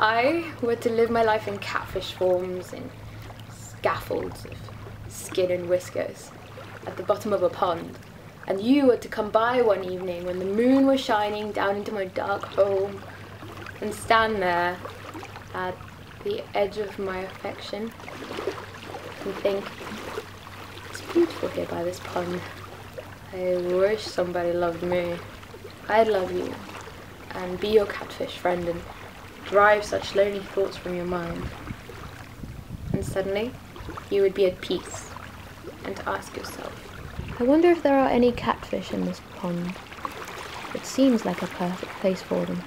I were to live my life in catfish forms, in scaffolds of skin and whiskers, at the bottom of a pond, and you were to come by one evening when the moon was shining down into my dark home, and stand there at the edge of my affection, and think, it's beautiful here by this pond. I wish somebody loved me. I'd love you, and be your catfish friend, and drive such lonely thoughts from your mind. And suddenly, you would be at peace, and ask yourself, I wonder if there are any catfish in this pond. It seems like a perfect place for them.